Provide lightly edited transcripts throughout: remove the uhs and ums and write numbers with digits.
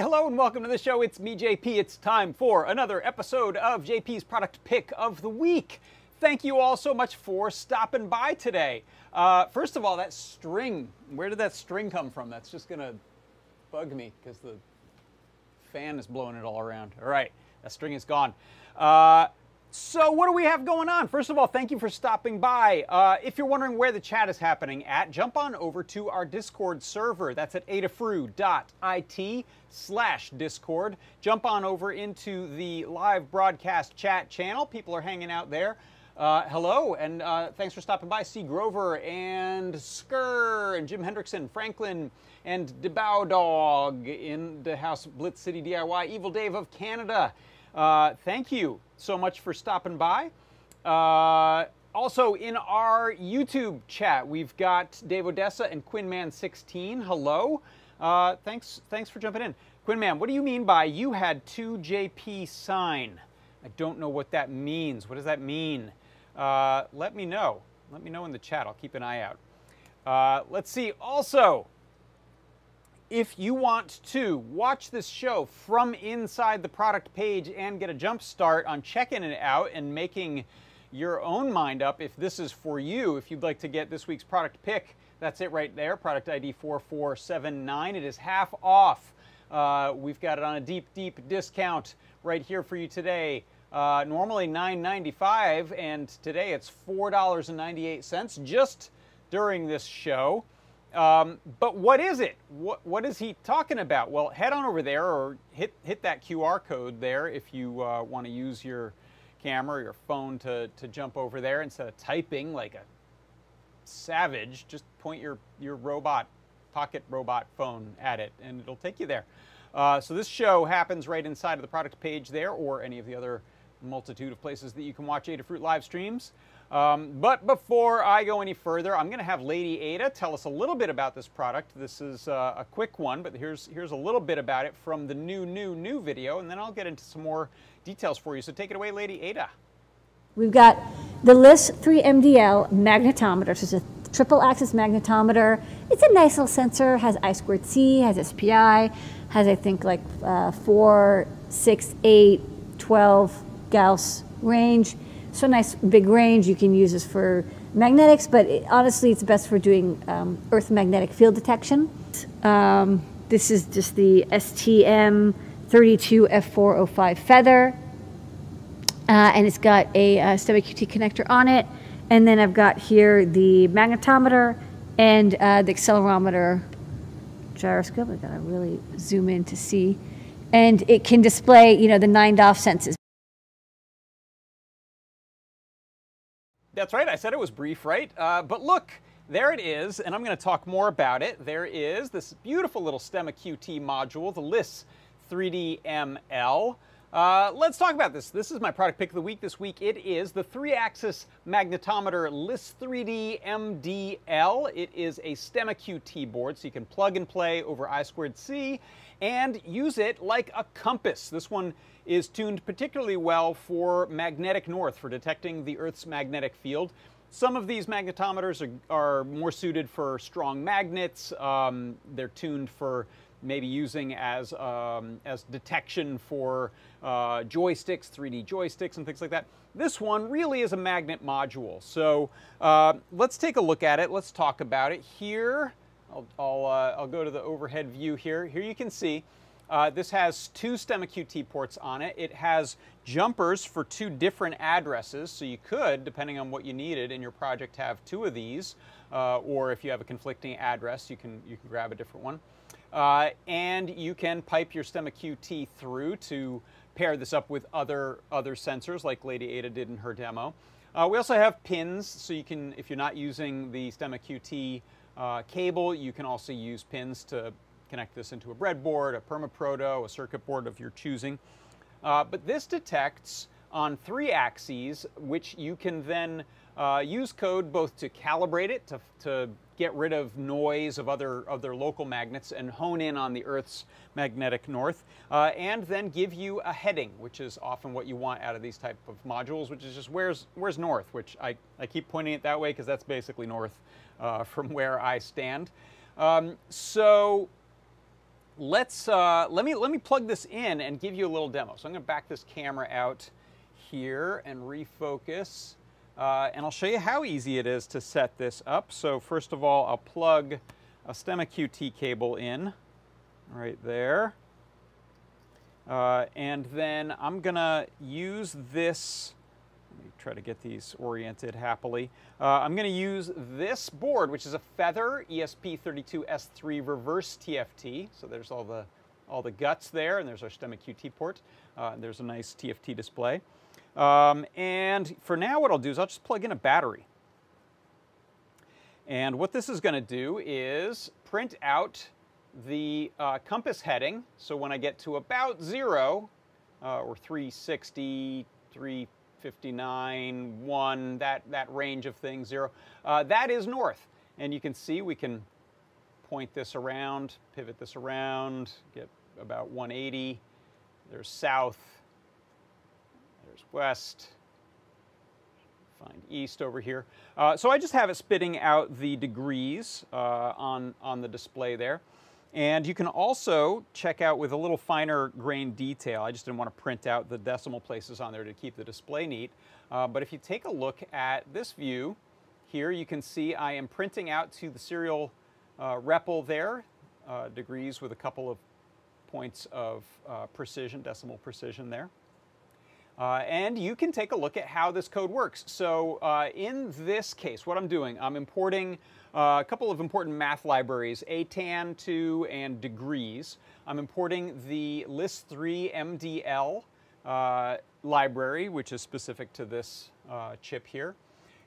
Hey, hello, and welcome to the show. It's me, JP. It's time for another episode of JP's Product Pick of the Week. Thank you all so much for stopping by today. First of all, that string, where did that string come from? That's just gonna bug me because the fan is blowing it all around. All right, that string is gone. So what do we have going on? First of all, thank you for stopping by. If you're wondering where the chat is happening at, jump on over to our Discord server. That's at adafruit.it/Discord. Jump on over into the live broadcast chat channel. People are hanging out there. Hello, and thanks for stopping by. C. Grover and Skur and Jim Hendrickson, Franklin and DeBow Dog in the house, Blitz City DIY, Evil Dave of Canada. Thank you so much for stopping by. Also in our YouTube chat, we've got Dave Odessa and QuinnMan16. Hello. Thanks for jumping in. QuinnMan, what do you mean by you had 2JP sign? I don't know what that means. What does that mean? Let me know. Let me know in the chat. I'll keep an eye out. Let's see. Also, if you want to watch this show from inside the product page and get a jump start on checking it out and making your own mind up if this is for you, if you'd like to get this week's product pick, that's it right there, product ID 4479. It is half off. We've got it on a deep, deep discount right here for you today. Normally $9.95, and today it's $4.98 just during this show. But what is it? What is he talking about? Well, head on over there or hit that QR code there if you want to use your camera or your phone to jump over there instead of typing like a savage. Just point your robot, pocket robot phone at it and it'll take you there. So this show happens right inside of the product page there or any of the other multitude of places that you can watch Adafruit live streams. But before I go any further, I'm going to have Lady Ada tell us a little bit about this product. This is a quick one, but here's a little bit about it from the new video, and then I'll get into some more details for you. So take it away, Lady Ada. We've got the LIS3MDL magnetometer. So it's a triple-axis magnetometer. It's a nice little sensor. Has I2C, has SPI, has I think like 4, 6, 8, 12 Gauss range. So nice big range. You can use this for magnetics, but honestly, it's best for doing Earth magnetic field detection. This is just the STM32F405 feather, and it's got a STEMMA QT connector on it. And then I've got here the magnetometer and the accelerometer gyroscope. I gotta really zoom in to see, and it can display, you know, the 9DOF sensors. That's right, I said it was brief, right? But look, there it is, and I'm going to talk more about it. There is this beautiful little STEMMA QT module, the LIS3MDL. Let's talk about this. This is my product pick of the week this week. It is the 3-axis magnetometer LIS3MDL. It is a STEMMA QT board, so you can plug and play over I2C and use it like a compass. This one is tuned particularly well for magnetic north, for detecting the Earth's magnetic field. Some of these magnetometers are more suited for strong magnets. They're tuned for maybe using as detection for joysticks, 3D joysticks and things like that. This one really is a magnet module. So let's take a look at it. Let's talk about it here. I'll go to the overhead view here. Here you can see this has 2 STEMMA QT ports on it. It has jumpers for 2 different addresses, so you could, depending on what you needed in your project, have 2 of these, or if you have a conflicting address, you can grab a different one. And you can pipe your STEMMA QT through to pair this up with other sensors, like Lady Ada did in her demo. We also have pins, so you can, if you're not using the STEMMA QT cable, you can also use pins to connect this into a breadboard, a permaproto, a circuit board of your choosing. But this detects on 3 axes, which you can then use code both to calibrate it, to get rid of noise of other local magnets and hone in on the Earth's magnetic north, and then give you a heading, which is often what you want out of these type of modules, which is just where's north, which I keep pointing it that way because that's basically north from where I stand. So let me plug this in and give you a little demo. So I'm going to back this camera out here and refocus, and I'll show you how easy it is to set this up. So first of all, I'll plug a STEMMA QT cable in right there, and then I'm gonna use this. Let me try to get these oriented happily. I'm gonna use this board, which is a Feather ESP32-S3 reverse TFT. So there's all the guts there, and there's our STEMMA QT port. There's a nice TFT display. And for now, what I'll do is I'll just plug in a battery. And what this is gonna do is print out the compass heading. So when I get to about 0, or 360, 359, 1, that range of things, 0, that is north. And you can see we can point this around, pivot this around, get about 180. There's south, there's west, find east over here. So I just have it spitting out the degrees on the display there. And you can also check out with a little finer grain detail. I just didn't want to print out the decimal places on there to keep the display neat. But if you take a look at this view here, you can see I am printing out to the serial REPL there, degrees with a couple of points of precision, decimal precision there. And you can take a look at how this code works. So in this case, what I'm doing, I'm importing a couple of important math libraries, ATAN2 and degrees. I'm importing the LIS3MDL library, which is specific to this chip here.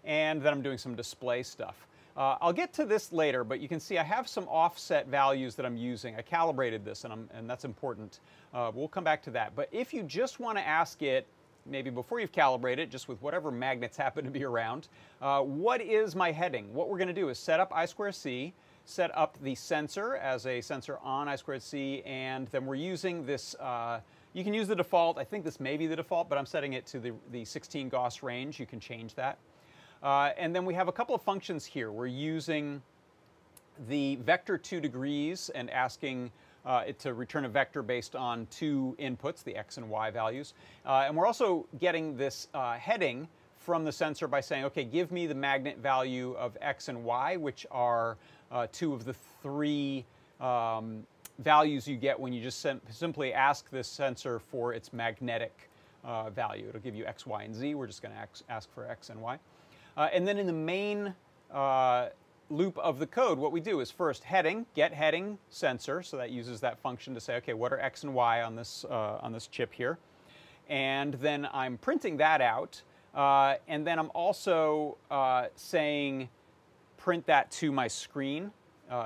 And then I'm doing some display stuff. I'll get to this later, but you can see I have some offset values that I'm using. I calibrated this, and that's important. We'll come back to that. But if you just want to ask it, maybe before you've calibrated, just with whatever magnets happen to be around, what is my heading? What we're going to do is set up I2C, set up the sensor as a sensor on I2C, and then we're using this. You can use the default. I think this may be the default, but I'm setting it to the 16 Gauss range. You can change that. And then we have a couple of functions here. We're using the vector 2 degrees and asking it to return a vector based on 2 inputs, the x and y values. And we're also getting this heading from the sensor by saying, okay, give me the magnet value of x and y, which are 2 of the 3 values you get when you just simply ask this sensor for its magnetic value. It'll give you x, y, and z. We're just going to ask for x and y. And then in the main loop of the code, what we do is first heading, get heading sensor. So that uses that function to say, okay, what are x and y on this chip here? And then I'm printing that out. And then I'm also saying print that to my screen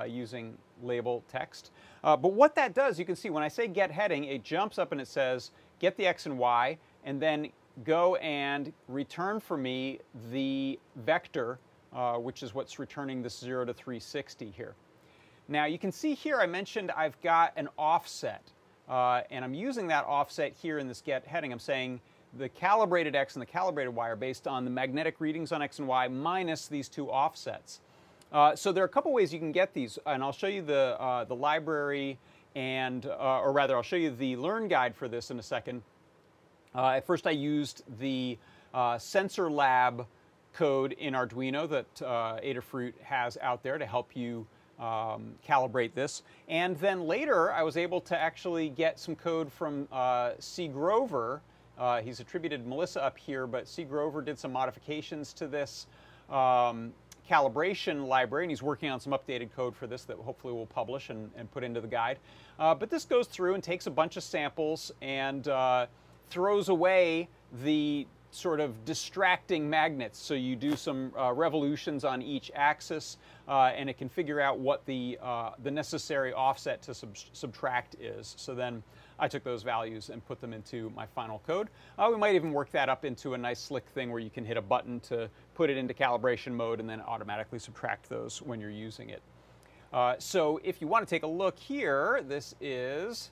using label text. But what that does, you can see when I say get heading, it jumps up and it says get the x and y, and then go and return for me the vector, which is what's returning this 0 to 360 here. Now you can see here I mentioned I've got an offset, and I'm using that offset here in this get heading. I'm saying the calibrated x and the calibrated y are based on the magnetic readings on x and y minus these 2 offsets. So there are a couple ways you can get these, and I'll show you the library, and or rather I'll show you the learn guide for this in a second. At first I used the sensor lab code in Arduino that Adafruit has out there to help you calibrate this. And then later I was able to actually get some code from C. Grover. He's attributed Melissa up here, but C. Grover did some modifications to this calibration library, and he's working on some updated code for this that hopefully we'll publish and put into the guide. But this goes through and takes a bunch of samples and throws away the sort of distracting magnets. So you do some revolutions on each axis, and it can figure out what the necessary offset to subtract is. So then I took those values and put them into my final code. We might even work that up into a nice slick thing where you can hit a button to put it into calibration mode and then automatically subtract those when you're using it. So if you want to take a look here, this is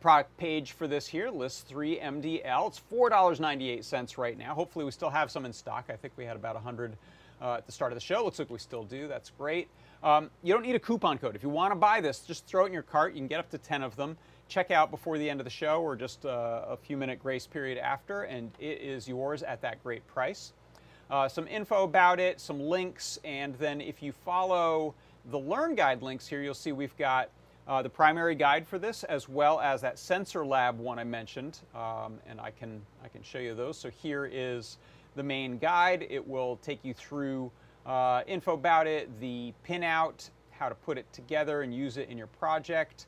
product page for this here, LIS3MDL. It's $4.98 right now. Hopefully we still have some in stock. I think we had about 100 at the start of the show. Looks like we still do. That's great. You don't need a coupon code. If you want to buy this, just throw it in your cart. You can get up to 10 of them. Check out before the end of the show or just a few-minute grace period after, and it is yours at that great price. Some info about it, some links, and then if you follow the Learn Guide links here, you'll see we've got the primary guide for this, as well as that sensor lab one I mentioned, and I can show you those. So here is the main guide. It will take you through info about it, the pinout, how to put it together and use it in your project,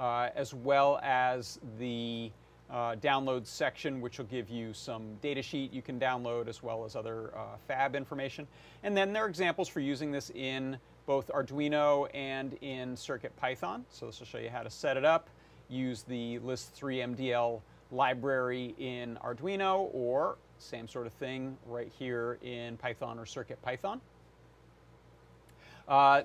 as well as the download section, which will give you some data sheet you can download, as well as other fab information. And then there are examples for using this in both Arduino and in CircuitPython. So this will show you how to set it up, use the LIS3MDL library in Arduino, or same sort of thing right here in Python or CircuitPython.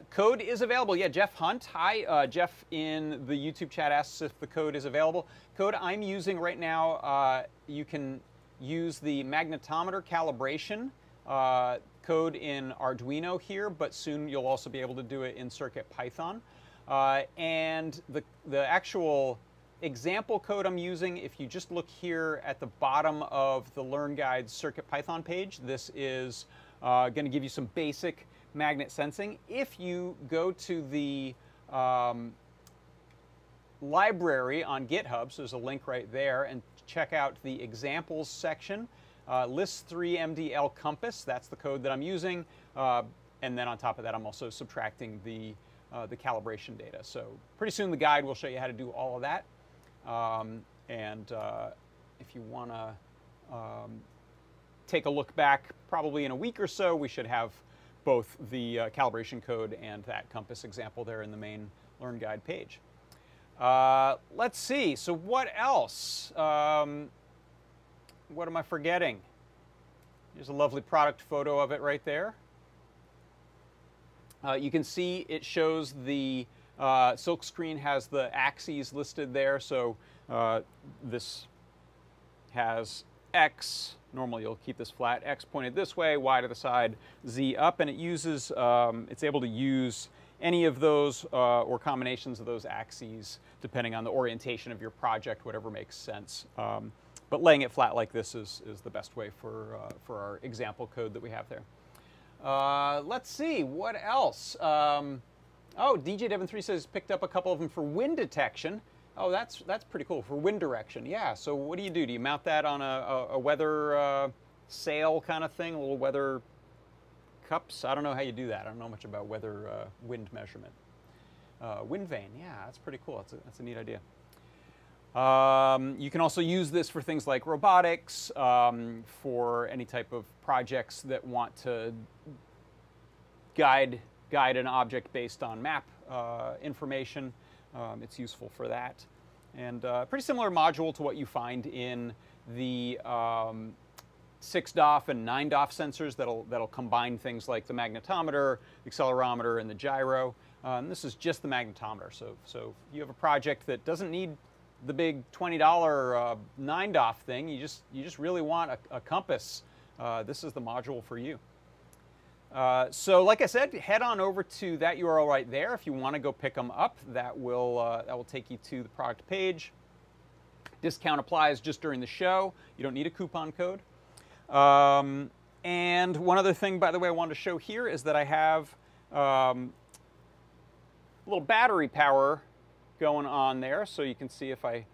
Code is available. Yeah, Jeff Hunt. Hi, Jeff in the YouTube chat asks if the code is available. Code I'm using right now, you can use the magnetometer calibration code in Arduino here, but soon you'll also be able to do it in CircuitPython. And the actual example code I'm using, if you just look here at the bottom of the Learn Guide CircuitPython page, this is going to give you some basic magnet sensing. If you go to the library on GitHub, so there's a link right there, and check out the examples section, LIS3MDL compass, that's the code that I'm using, and then on top of that I'm also subtracting the calibration data. So pretty soon the guide will show you how to do all of that. If you want to take a look back, probably in a week or so, we should have both the calibration code and that compass example there in the main Learn Guide page. Let's see, so what else? What am I forgetting? Here's a lovely product photo of it right there. You can see it shows the silk screen has the axes listed there, so this has X, normally you'll keep this flat, X pointed this way, Y to the side, Z up, and it uses, it's able to use any of those or combinations of those axes depending on the orientation of your project, whatever makes sense. But laying it flat like this is the best way for our example code that we have there. Let's see, what else? Oh, DJ Devin 3 says picked up a couple of them for wind detection. Oh, that's pretty cool, for wind direction. Yeah, so what do? Do you mount that on a weather sail kind of thing, little weather cups? I don't know how you do that. I don't know much about weather wind measurement. Wind vane, yeah, that's pretty cool. That's a neat idea. You can also use this for things like robotics, for any type of projects that want to guide an object based on map information. It's useful for that. And pretty similar module to what you find in the 6DOF and 9DOF sensors that'll combine things like the magnetometer, accelerometer, and the gyro. And this is just the magnetometer. So if you have a project that doesn't need the big $20 9DOF thing, you just really want a compass, this is the module for you. So like I said, head on over to that URL right there if you want to go pick them up. That will take you to the product page. Discount applies just during the show. You don't need a coupon code. And one other thing, by the way, I wanted to show here is that I have a little battery power going on there, so you can see if I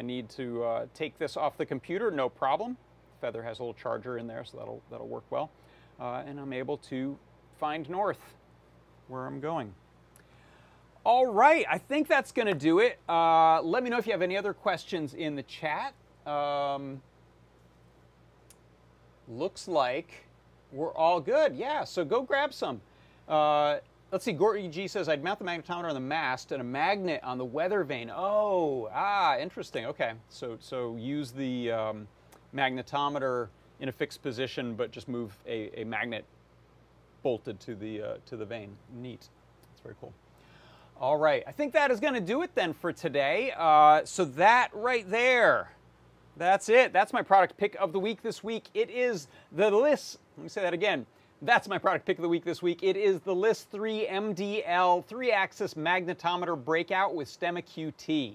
need to take this off the computer, no problem. Feather has a little charger in there, so that'll work well. And I'm able to find north where I'm going. All right, I think that's going to do it. Let me know if you have any other questions in the chat. Looks like we're all good. Yeah, so go grab some. Let's see, Gorty G says, I'd mount the magnetometer on the mast and a magnet on the weather vane. Oh, interesting. Okay, so use the magnetometer in a fixed position, but just move a magnet bolted to the vane. Neat, that's very cool. All right, I think that is going to do it then for today. So that right there, that's it. That's my product pick of the week this week. It is the LIS3MDL. Let me say that again. That's my product pick of the week this week. It is the LIS3MDL 3-axis magnetometer breakout with STEMMA QT.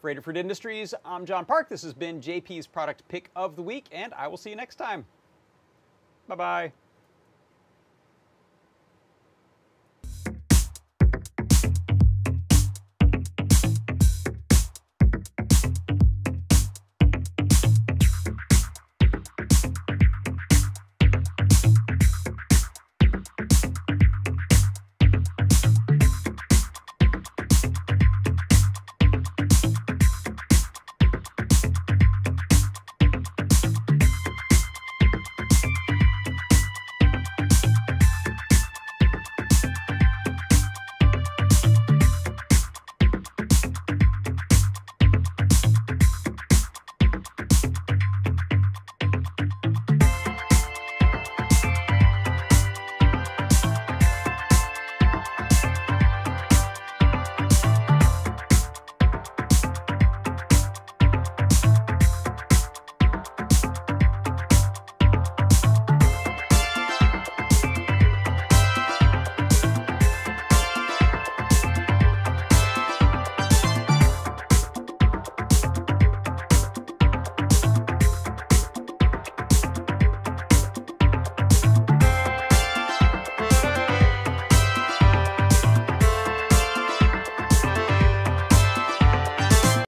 For Adafruit Industries, I'm John Park. This has been JP's product pick of the week, and I will see you next time. Bye-bye.